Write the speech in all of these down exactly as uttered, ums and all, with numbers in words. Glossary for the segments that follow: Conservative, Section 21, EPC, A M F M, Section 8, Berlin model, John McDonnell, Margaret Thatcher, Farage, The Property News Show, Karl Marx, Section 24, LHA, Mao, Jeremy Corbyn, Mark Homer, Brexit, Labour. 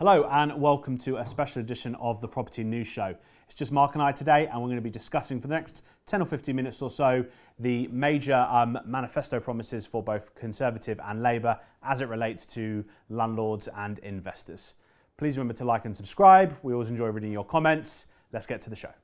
Hello and welcome to a special edition of the Property News Show. It's just Mark and I today, and we're going to be discussing for the next ten or fifteen minutes or so the major um, manifesto promises for both Conservative and Labour as it relates to landlords and investors. Please remember to like and subscribe. We always enjoy reading your comments. Let's get to the show.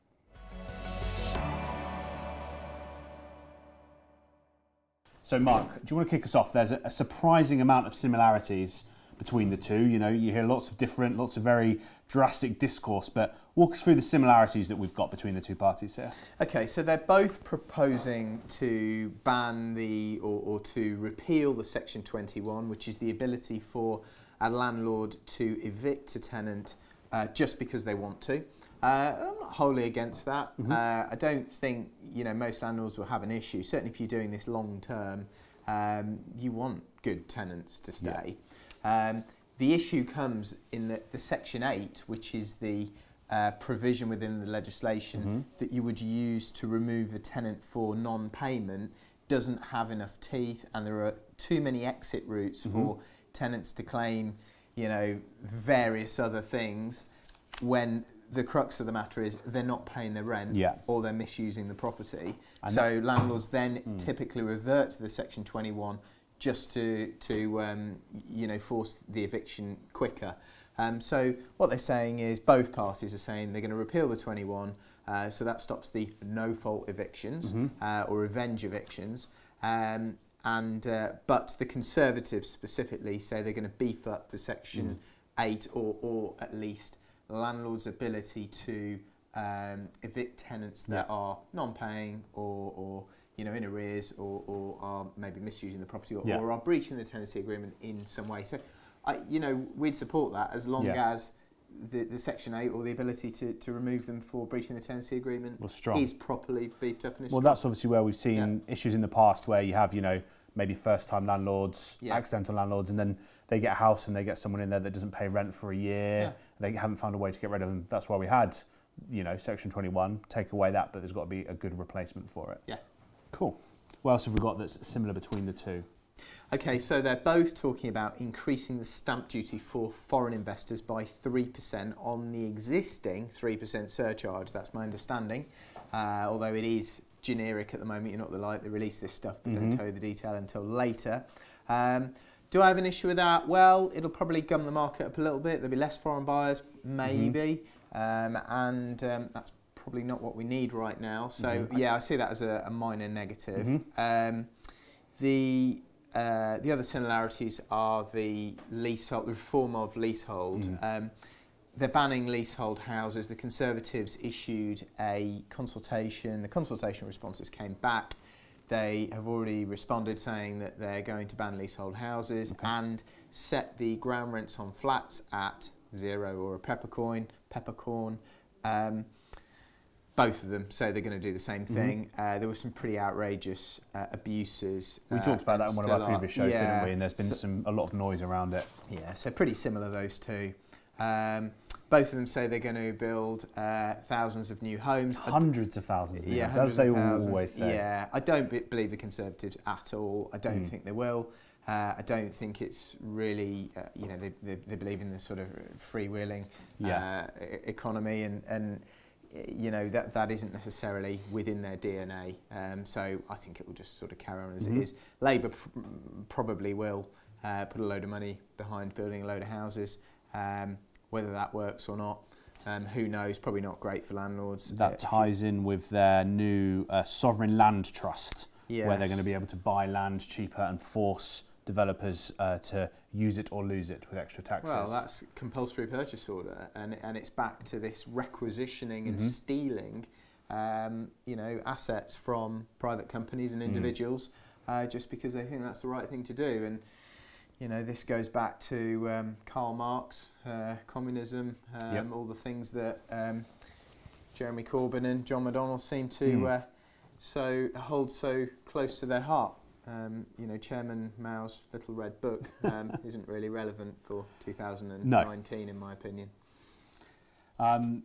So Mark, do you want to kick us off? There's a surprising amount of similarities between the two. You know, you hear lots of different, lots of very drastic discourse, but walk us through the similarities that we've got between the two parties here. Okay, so they're both proposing to ban the, or, or to repeal the Section twenty-one, which is the ability for a landlord to evict a tenant uh, just because they want to. Uh, I'm not wholly against that. Mm-hmm. uh, I don't think, you know, most landlords will have an issue. Certainly if you're doing this long term, um, you want good tenants to stay. Yeah. Um, the issue comes in the, the Section eight, which is the uh, provision within the legislation mm-hmm. that you would use to remove a tenant for non-payment, doesn't have enough teeth, and there are too many exit routes mm-hmm. for tenants to claim, you know, various other things when the crux of the matter is they're not paying their rent yeah. or they're misusing the property. And so landlords then mm. typically revert to the Section twenty-one just to, to um, you know, force the eviction quicker. Um, so what they're saying is both parties are saying they're going to repeal the twenty-one, uh, so that stops the no-fault evictions mm-hmm. uh, or revenge evictions. Um, and uh, but the Conservatives specifically say they're going to beef up the Section mm. eight, or, or at least landlords' ability to um, evict tenants that yeah. are non-paying or, or you know, in arrears, or, or are maybe misusing the property, or, yeah. or are breaching the tenancy agreement in some way. So, I, you know, we'd support that as long yeah. as the, the Section eight, or the ability to, to remove them for breaching the tenancy agreement, well, is properly beefed up. And well, strong. That's obviously where we've seen yeah. issues in the past where you have, you know, maybe first-time landlords, yeah. accidental landlords, and then they get a house and they get someone in there that doesn't pay rent for a year. Yeah. They haven't found a way to get rid of them. That's why we had, you know, Section twenty-one. Take away that, but there's got to be a good replacement for it. Yeah. Cool. What else have we got that's similar between the two? Okay, so they're both talking about increasing the stamp duty for foreign investors by three percent on the existing three percent surcharge. That's my understanding, uh, although it is generic at the moment. You're not the light that release this stuff, but mm-hmm. don't tell you the detail until later. Um, do I have an issue with that? Well, it'll probably gum the market up a little bit. There'll be less foreign buyers, maybe, mm-hmm. um, and um, that's probably not what we need right now. So mm-hmm. yeah, I see that as a, a minor negative. Mm-hmm. um, the uh, the other similarities are the leasehold, the reform of leasehold. Mm-hmm. um, they're banning leasehold houses. The Conservatives issued a consultation. The consultation responses came back. They have already responded saying that they're going to ban leasehold houses okay. and set the ground rents on flats at zero or a peppercorn. Peppercorn. Um, Both of them say they're going to do the same thing. Mm-hmm. uh, there were some pretty outrageous uh, abuses. We uh, talked about that in one of our previous shows, yeah. didn't we? And there's been so some a lot of noise around it. Yeah, so pretty similar, those two. Um, both of them say they're going to build uh, thousands of new homes. Hundreds of thousands of new yeah, homes, as they always say. Yeah, I don't b believe the Conservatives at all. I don't mm. think they will. Uh, I don't think it's really, uh, you know, they, they, they believe in this sort of freewheeling yeah. uh, e economy and... and you know, that that isn't necessarily within their D N A, um, so I think it will just sort of carry on as mm-hmm. it is. Labour pr probably will uh, put a load of money behind building a load of houses, um, whether that works or not, um, who knows, probably not great for landlords. That uh, ties in with their new uh, sovereign land trust, yes. where they're going to be able to buy land cheaper and force developers uh, to use it or lose it with extra taxes. Well, that's compulsory purchase order, and and it's back to this requisitioning and mm-hmm. stealing, um, you know, assets from private companies and individuals mm. uh, just because they think that's the right thing to do. And you know, this goes back to um, Karl Marx, uh, communism, um, yep. all the things that um, Jeremy Corbyn and John McDonnell seem to mm. uh, so hold so close to their heart. Um, you know, Chairman Mao's Little Red Book um, isn't really relevant for two thousand nineteen, no. in my opinion. Um,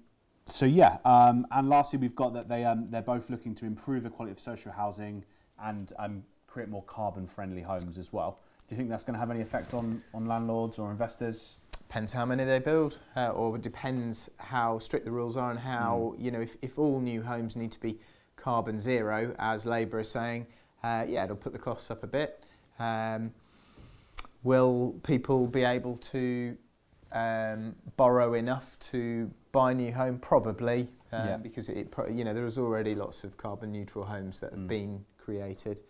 so yeah, um, and lastly, we've got that they um, they're both looking to improve the quality of social housing and um, create more carbon-friendly homes as well. Do you think that's going to have any effect on on landlords or investors? Depends how many they build, uh, or depends how strict the rules are and how, mm. you know, if, if all new homes need to be carbon zero, as Labour is saying, uh, yeah, it'll put the costs up a bit. Um, will people be able to um, borrow enough to buy a new home? Probably, um, yeah. because, it, it pro you know, there's already lots of carbon neutral homes that have mm. been created.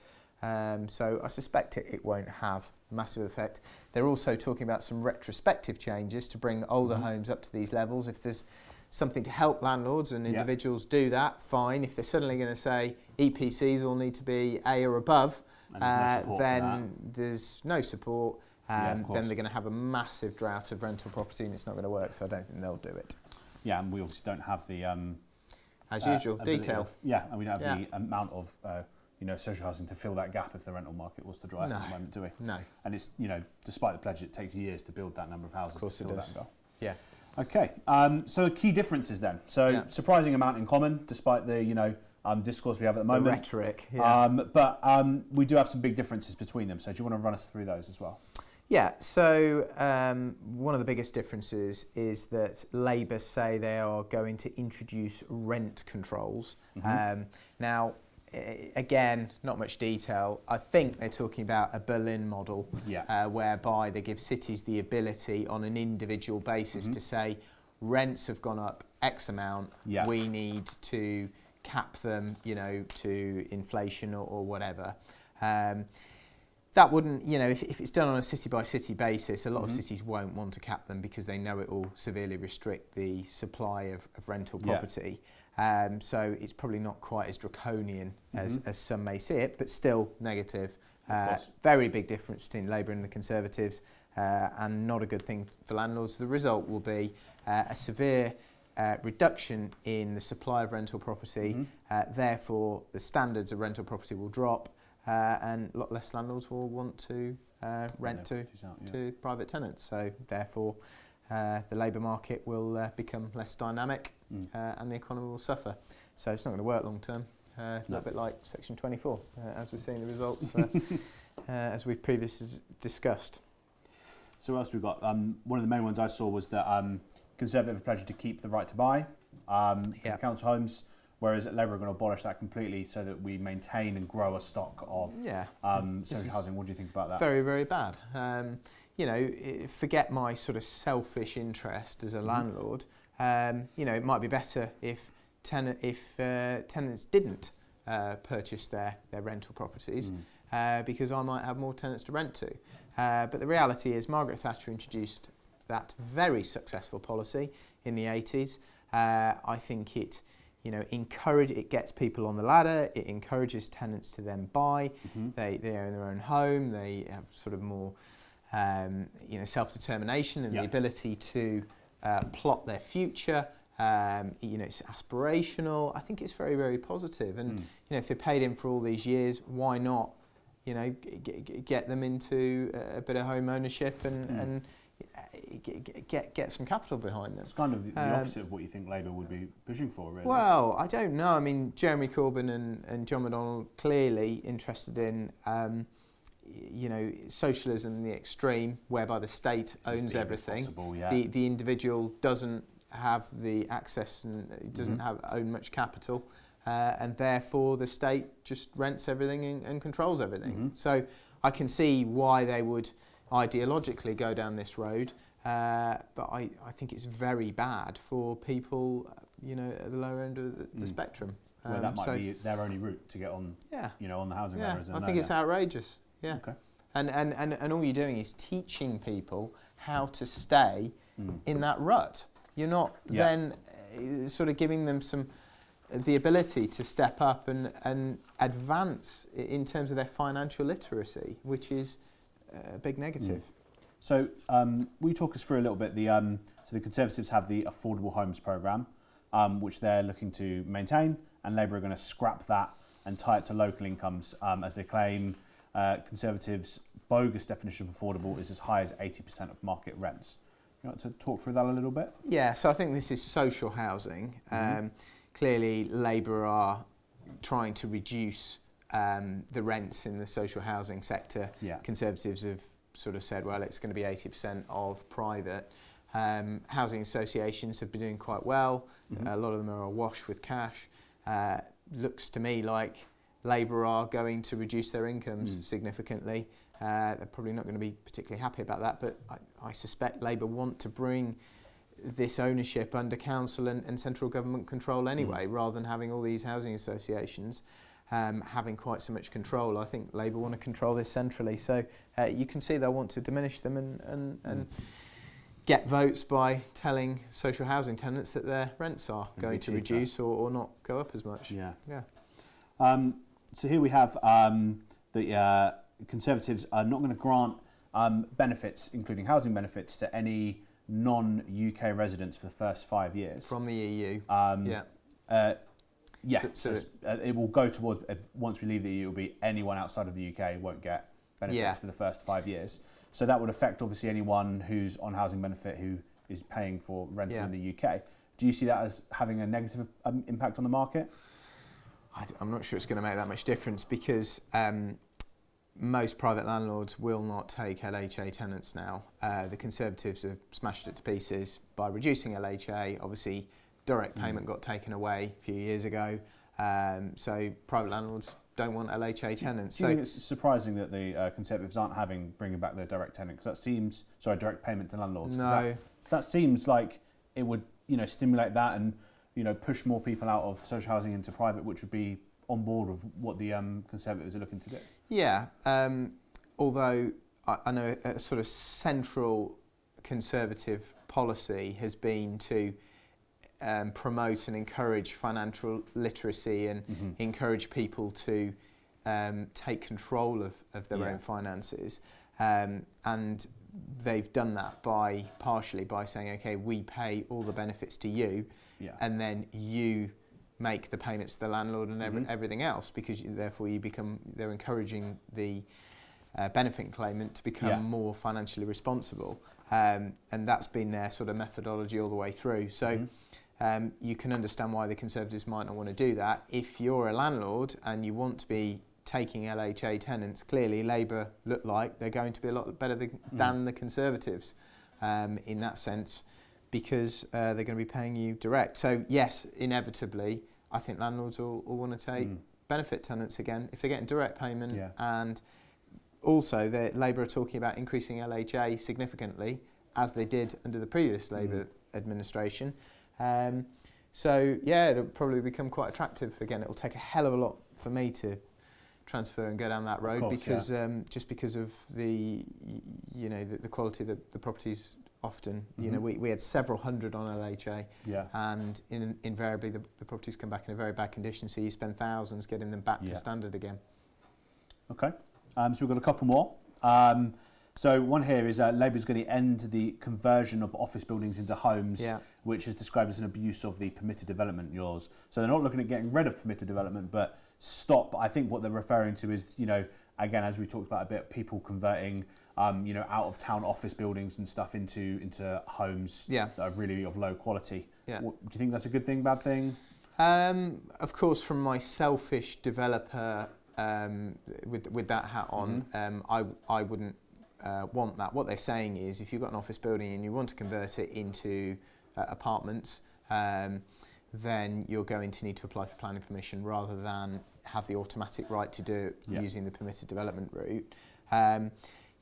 Um, so I suspect it, it won't have a massive effect. They're also talking about some retrospective changes to bring older mm. homes up to these levels. If there's something to help landlords and individuals yeah. do that, fine. If they're suddenly going to say E P Cs all need to be A or above, uh, no then there's no support. Um, yeah, then they're going to have a massive drought of rental property and it's not going to work, so I don't think they'll do it. Yeah, and we obviously don't have the... Um, As uh, usual, detail. Of, yeah, and we don't have yeah. the amount of... Uh, you know, social housing to fill that gap if the rental market was to dry up no. at the moment, do we? No. And it's, you know, despite the pledge, it takes years to build that number of houses. Of course to fill it does. That goal. Yeah. Okay. Um, so key differences then. So yeah. surprising amount in common, despite the, you know, um, discourse we have at the moment. The rhetoric. Yeah. Um, but um, we do have some big differences between them. So do you want to run us through those as well? Yeah. So um, one of the biggest differences is that Labour say they are going to introduce rent controls. Mm-hmm. um, now. Again, not much detail. I think they're talking about a Berlin model, yeah. uh, whereby they give cities the ability on an individual basis mm-hmm. to say, rents have gone up X amount, yeah. we need to cap them, you know, to inflation or, or whatever. Um, that wouldn't, you know, if, if it's done on a city by city basis, a lot mm-hmm. of cities won't want to cap them because they know it will severely restrict the supply of, of rental property. Yeah. Um, so it's probably not quite as draconian mm-hmm. as, as some may see it, but still negative. Uh, very big difference between Labour and the Conservatives, uh, and not a good thing for landlords. The result will be uh, a severe uh, reduction in the supply of rental property. Mm-hmm. uh, therefore, the standards of rental property will drop, uh, and a lot less landlords will want to uh, rent to, out, yeah. to private tenants. So therefore, Uh, the labour market will uh, become less dynamic mm. uh, and the economy will suffer. So it's not going to work long term. Uh, no. A little bit like Section twenty-four, uh, as we've seen the results, uh, uh, as we've previously discussed. So what else we've got? Um, one of the main ones I saw was that um, Conservative pledged to keep the right to buy um, yeah. for council homes, whereas Labour are going to abolish that completely so that we maintain and grow a stock of yeah. um, social housing. What do you think about that? Very, very bad. Um, You know, forget my sort of selfish interest as a mm. landlord. Um, you know, it might be better if ten if uh, tenants didn't uh, purchase their their rental properties mm. uh, because I might have more tenants to rent to. Uh, but the reality is, Margaret Thatcher introduced that very successful policy in the eighties. Uh, I think it, you know, encourage it gets people on the ladder. It encourages tenants to then buy. Mm-hmm. They they own their own home. They have sort of more. Um, you know, self-determination and yep. the ability to uh, plot their future. Um, you know, it's aspirational. I think it's very, very positive. And mm. you know, if they're paid in for all these years, why not? You know, g g get them into a bit of home ownership and, mm. and g g get get some capital behind them. It's kind of the, the um, opposite of what you think Labour would be pushing for, really. Well, I don't know. I mean, Jeremy Corbyn and, and John McDonnell clearly interested in. Um, You know, socialism in the extreme, whereby the state it's owns everything. Possible, yeah. The the individual doesn't have the access and doesn't mm-hmm. have own much capital, uh, and therefore the state just rents everything and, and controls everything. Mm-hmm. So I can see why they would ideologically go down this road, uh, but I I think it's very bad for people, you know, at the lower end of the, the mm. spectrum. Um, well, that might so be their only route to get on. Yeah. You know, on the housing. Yeah. I think it's now. Outrageous. Yeah, okay. and, and, and, and all you're doing is teaching people how to stay mm. in that rut. You're not yeah. then uh, sort of giving them some uh, the ability to step up and, and advance in terms of their financial literacy, which is uh, a big negative. Mm. So um, will you talk us through a little bit, the, um, so the Conservatives have the Affordable Homes Programme, um, which they're looking to maintain, and Labour are going to scrap that and tie it to local incomes um, as they claim. Uh, Conservatives' bogus definition of affordable is as high as eighty percent of market rents. You want to talk through that a little bit? Yeah, so I think this is social housing. Mm-hmm. um, clearly, Labour are trying to reduce um, the rents in the social housing sector. Yeah. Conservatives have sort of said, well, it's going to be eighty percent of private. Um, housing associations have been doing quite well. Mm-hmm. A lot of them are awash with cash. Uh, looks to me like Labour are going to reduce their incomes mm. significantly. Uh, they're probably not going to be particularly happy about that, but I, I suspect Labour want to bring this ownership under council and, and central government control anyway, mm. rather than having all these housing associations um, having quite so much control. I think Labour want to control this centrally, so uh, you can see they'll want to diminish them and, and, and mm. get votes by telling social housing tenants that their rents are and going to reduce or, or not go up as much. Yeah. Yeah. Um, so here we have um, the uh, Conservatives are not going to grant um, benefits, including housing benefits, to any non U K residents for the first five years from the E U. Um, yeah, uh, yeah. So, so, so it, it will go towards uh, once we leave the E U. It'll be anyone outside of the U K won't get benefits yeah. for the first five years. So that would affect obviously anyone who's on housing benefit who is paying for renting yeah. in the U K. Do you see that as having a negative um, impact on the market? I d I'm not sure it's going to make that much difference because. Um, Most private landlords will not take L H A tenants now. Uh, the Conservatives have smashed it to pieces by reducing L H A. Obviously, direct payment mm. got taken away a few years ago, um, so private landlords don't want L H A tenants. Do you so think it's surprising that the uh, Conservatives aren't having bringing back their direct tenant? Because that seems sorry, direct payment to landlords. No, that, that seems like it would you know stimulate that and you know push more people out of social housing into private, which would be. On board with what the um, Conservatives are looking to do. Yeah, um, although I, I know a, a sort of central Conservative policy has been to um, promote and encourage financial literacy and mm-hmm. encourage people to um, take control of, of their yeah. own finances. Um, and they've done that by partially by saying, okay, we pay all the benefits to you yeah. and then you make the payments to the landlord and every, mm-hmm. everything else, because you, therefore you become, they're encouraging the uh, benefit claimant to become yeah. more financially responsible. Um, and that's been their sort of methodology all the way through. So mm-hmm. um, you can understand why the Conservatives might not want to do that. If you're a landlord and you want to be taking L H A tenants, clearly Labour look like they're going to be a lot better th mm-hmm. than the Conservatives um, in that sense, because uh, they're going to be paying you direct. So yes, inevitably, I think landlords will, will want to take mm. benefit tenants again if they're getting direct payment, yeah. and also the Labour are talking about increasing L H A significantly, as they did under the previous Labour mm. administration. Um, so yeah, it'll probably become quite attractive again. It'll take a hell of a lot for me to transfer and go down that road, course, because yeah. um, just because of the you know the, the quality of the, the properties. Often, you mm-hmm. know, we, we had several hundred on L H A, yeah. and in, invariably the, the properties come back in a very bad condition, so you spend thousands getting them back yeah. to standard again. Okay, um, so we've got a couple more. Um, so one here is uh, Labour's going to end the conversion of office buildings into homes, yeah. which is described as an abuse of the permitted development laws. So they're not looking at getting rid of permitted development, but stop. I think what they're referring to is, you know, again, as we talked about a bit, people converting Um, you know, out of town office buildings and stuff into into homes yeah. that are really of low quality. Yeah. What, do you think that's a good thing, bad thing? Um, of course, from my selfish developer um, with with that hat on, mm-hmm. um, I I wouldn't uh, want that. What they're saying is, if you've got an office building and you want to convert it into uh, apartments, um, then you're going to need to apply for planning permission rather than have the automatic right to do it yeah. using the permitted development route. Um,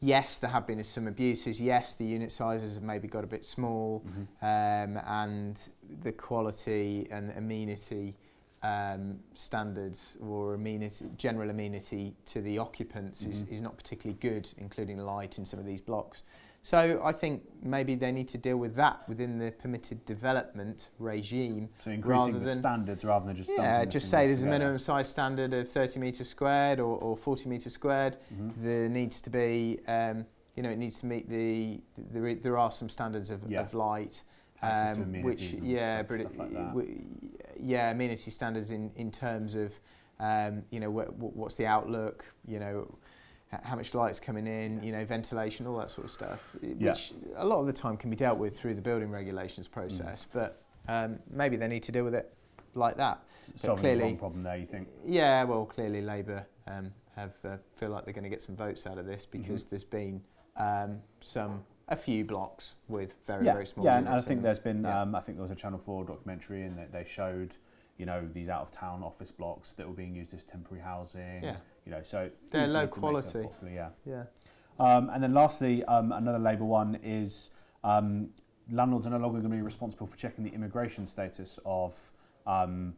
Yes, there have been some abuses. Yes, the unit sizes have maybe got a bit small, mm-hmm. um, and the quality and amenity um, standards or amenity, general amenity to the occupants mm-hmm. is, is not particularly good, including light in some of these blocks. So I think maybe they need to deal with that within the permitted development regime. So increasing the standards rather than just... Yeah, just say there's a minimum size standard of thirty metres squared or, or forty metres squared. Mm-hmm. There needs to be, um, you know, it needs to meet the... There, there are some standards of, yeah. of light. Access um, to amenities which, and yeah, stuff, stuff like that. Yeah, amenity standards in, in terms of, um, you know, wh what's the outlook, you know... how much light's coming in, you know, ventilation, all that sort of stuff, yeah. which a lot of the time can be dealt with through the building regulations process, mm. but um, maybe they need to deal with it like that. Solving clearly, the wrong problem there, you think? Yeah, well, clearly Labour um, have uh, feel like they're going to get some votes out of this because mm-hmm. there's been um, some a few blocks with very, yeah. very small yeah, units. Yeah, and I think there's been, yeah. um, I think there was a Channel four documentary and that they showed, you know, these out-of-town office blocks that were being used as temporary housing. Yeah. You know, so... They're low quality. Popular, yeah. yeah. Um, and then lastly, um, another Labour one is um, landlords are no longer going to be responsible for checking the immigration status of um,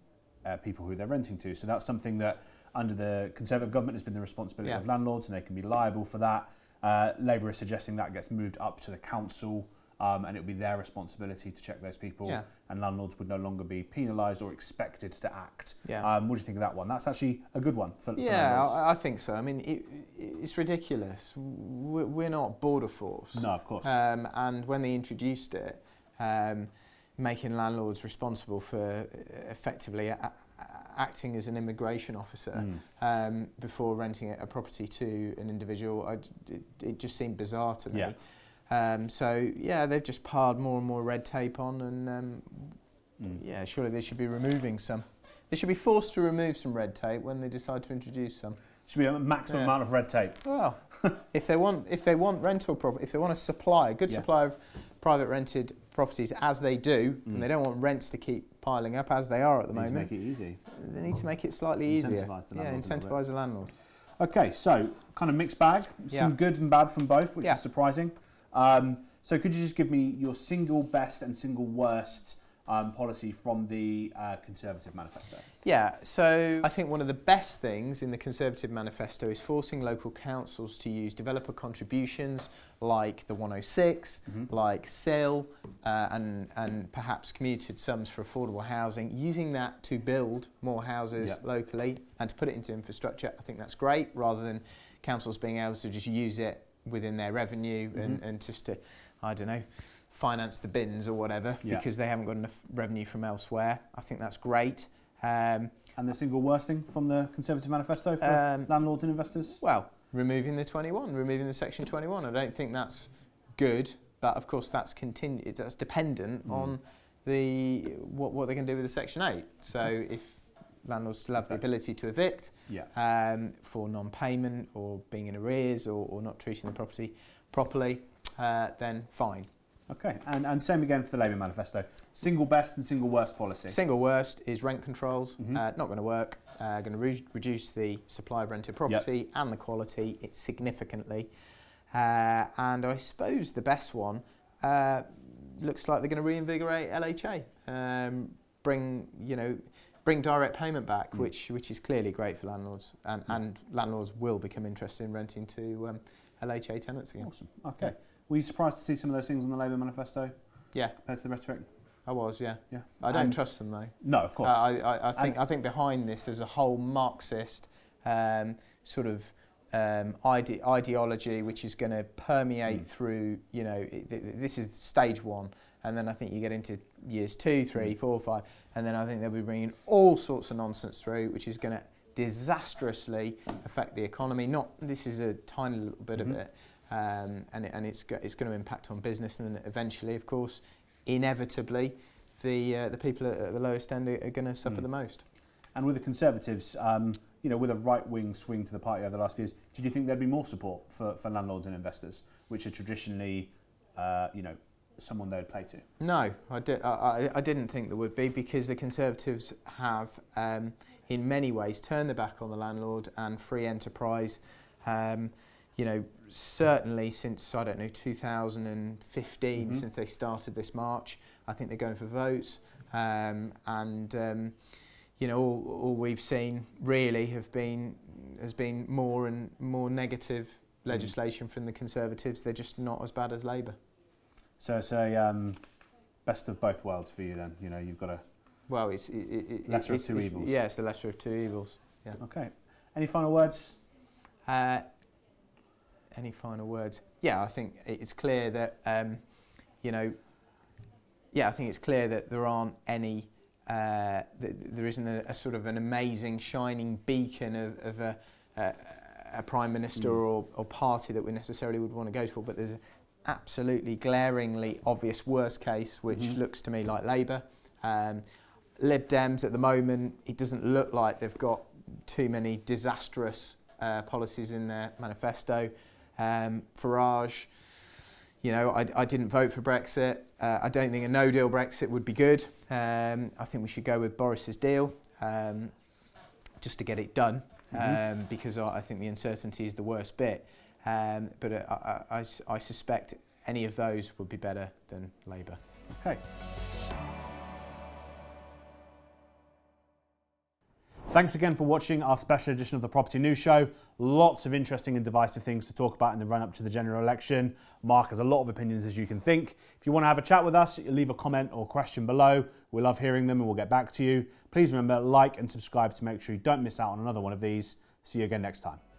uh, people who they're renting to. So that's something that under the Conservative government has been the responsibility yeah. of landlords, and they can be liable for that. Uh, Labour is suggesting that gets moved up to the council, um, and it will be their responsibility to check those people, yeah. and landlords would no longer be penalised or expected to act. Yeah. Um, what do you think of that one? That's actually a good one for, yeah, for landlords. Yeah, I, I think so. I mean, it, it's ridiculous. We're, we're not border force. No, of course. Um, and when they introduced it, um, making landlords responsible for effectively a, a, acting as an immigration officer mm. um, before renting a property to an individual, I, it, it just seemed bizarre to me. Yeah. Um, so yeah, they've just piled more and more red tape on, and um, mm. yeah, surely they should be removing some. They should be forced to remove some red tape when they decide to introduce some. Should be a maximum yeah. amount of red tape. Well, if they want, if they want rental property, if they want a supply, a good yeah. supply of private rented properties, as they do, mm. and they don't want rents to keep piling up as they are at the moment. They need to make it easy. They need to make it slightly easier. Incentivise the landlord. Yeah, incentivise the landlord. Okay, so kind of mixed bag, yeah. some good and bad from both, which yeah. is surprising. Um, so could you just give me your single best and single worst um, policy from the uh, Conservative manifesto? Yeah, so I think one of the best things in the Conservative manifesto is forcing local councils to use developer contributions like the one oh six, mm-hmm. like S I L, uh, and, and perhaps commuted sums for affordable housing, using that to build more houses yep. locally and to put it into infrastructure. I think that's great, rather than councils being able to just use it within their revenue mm-hmm. and, and just to, I don't know, finance the bins or whatever yeah. because they haven't got enough revenue from elsewhere. I think that's great. Um, and the single worst thing from the Conservative manifesto for um, landlords and investors? Well, removing the twenty-one, removing the Section twenty-one. I don't think that's good, but of course that's continu- that's dependent mm. on the what, what they can do with the Section eight. So if landlords still have the ability to evict yeah. um, for non-payment or being in arrears or, or not treating the property properly, uh, then fine. Okay, and, and same again for the Labour manifesto. Single best and single worst policy. Single worst is rent controls, mm-hmm. uh, not going to work. Uh, going to re reduce the supply of rented property yep. and the quality it significantly. Uh, and I suppose the best one uh, looks like they're going to reinvigorate L H A, um, bring you know bring direct payment back, mm. which which is clearly great for landlords, and, mm. and landlords will become interested in renting to um, L H A tenants again. Awesome. Okay. Yeah. Were you surprised to see some of those things on the Labour manifesto? Yeah. Compared to the rhetoric? I was, yeah. yeah. I don't and trust them, though. No, of course. Uh, I, I, I, think, I think behind this there's a whole Marxist um, sort of um, ide ideology which is going to permeate mm. through, you know, th th this is stage one, and then I think you get into years two, three, mm. four, five, and then I think they'll be bringing all sorts of nonsense through which is going to disastrously affect the economy. Not This is a tiny little bit mm-hmm. of it. Um, and and it's go, it's going to impact on business, and then eventually, of course, inevitably, the uh, the people at the lowest end are, are going to suffer mm. the most. And with the Conservatives, um, you know, with a right-wing swing to the party over the last few years, did you think there'd be more support for, for landlords and investors, which are traditionally, uh, you know, someone they'd play to? No, I, di I, I didn't think there would be, because the Conservatives have, um, in many ways, turned their back on the landlord and free enterprise. Um, you know, certainly since, I don't know, two thousand fifteen, mm-hmm. since they started this march, I think they're going for votes. Um, and, um, you know, all, all we've seen really have been, has been more and more negative legislation mm. from the Conservatives. They're just not as bad as Labour. So it's a um, best of both worlds for you then? You know, you've got a well, it's, it, it, lesser it's, of two it's, evils. Yeah, it's the lesser of two evils. Yeah. Okay. Any final words? Uh, Any final words? Yeah, I think it's clear that, um, you know, yeah, I think it's clear that there aren't any, uh, th there isn't a, a sort of an amazing shining beacon of, of a, uh, a prime minister mm. or, or party that we necessarily would want to go for, but there's an absolutely glaringly obvious worst case, which mm. looks to me like Labour. Um, Lib Dems at the moment, it doesn't look like they've got too many disastrous uh, policies in their manifesto. Um, Farage, You know, I, I didn't vote for Brexit. Uh, I don't think a no-deal Brexit would be good. Um, I think we should go with Boris's deal um, just to get it done, mm-hmm. um, because I, I think the uncertainty is the worst bit. Um, but uh, I, I, I suspect any of those would be better than Labour. Okay. Thanks again for watching our special edition of the Property News Show. Lots of interesting and divisive things to talk about in the run-up to the general election. Mark has a lot of opinions, as you can think. If you want to have a chat with us, leave a comment or question below. We love hearing them and we'll get back to you. Please remember, like and subscribe to make sure you don't miss out on another one of these. See you again next time.